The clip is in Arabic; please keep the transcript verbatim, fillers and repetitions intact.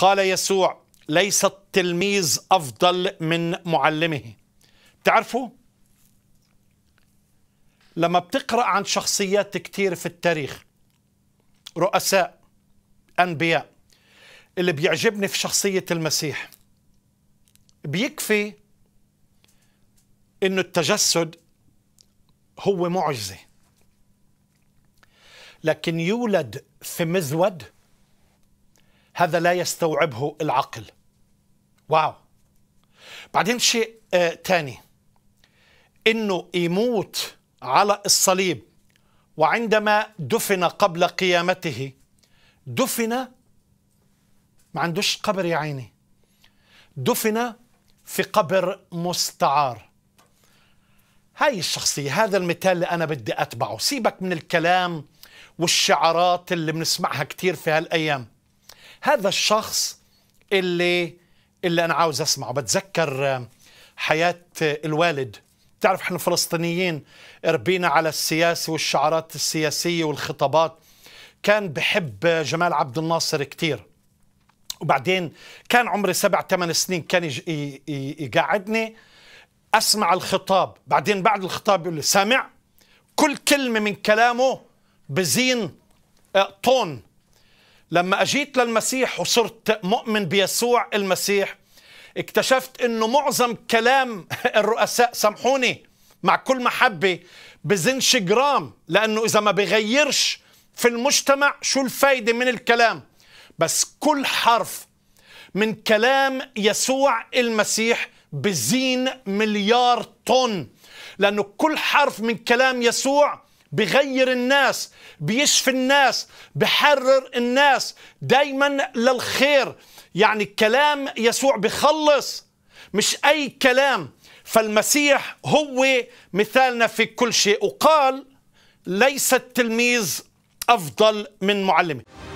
قال يسوع: ليس التلميذ أفضل من معلمه. تعرفوا لما بتقرأ عن شخصيات كتير في التاريخ، رؤساء، أنبياء، اللي بيعجبني في شخصية المسيح بيكفي إنه التجسد هو معجزة، لكن يولد في مذود هذا لا يستوعبه العقل. واو. بعدين شيء آه تاني، إنه يموت على الصليب، وعندما دفن قبل قيامته دفن، ما عندوش قبر يا عيني، دفن في قبر مستعار. هاي الشخصية، هذا المثال اللي أنا بدي أتبعه. سيبك من الكلام والشعارات اللي بنسمعها كتير في هالأيام، هذا الشخص اللي اللي أنا عاوز أسمعه. بتذكر حياة الوالد، تعرف احنا فلسطينيين ربينا على السياسة والشعارات السياسية والخطابات. كان بحب جمال عبد الناصر كتير، وبعدين كان عمري سبع ثمان سنين، كان يقعدني أسمع الخطاب، بعدين بعد الخطاب يقول لي: سامع كل كلمة من كلامه بزين طون. لما أجيت للمسيح وصرت مؤمن بيسوع المسيح، اكتشفت أنه معظم كلام الرؤساء، سامحوني مع كل محبة، بزنش جرام، لأنه إذا ما بيغيرش في المجتمع شو الفايدة من الكلام؟ بس كل حرف من كلام يسوع المسيح بزين مليار طن، لأنه كل حرف من كلام يسوع بغير الناس، بيشفي الناس، بحرر الناس دايما للخير. يعني كلام يسوع بخلص، مش أي كلام. فالمسيح هو مثالنا في كل شيء. وقال: ليس التلميذ أفضل من معلمه.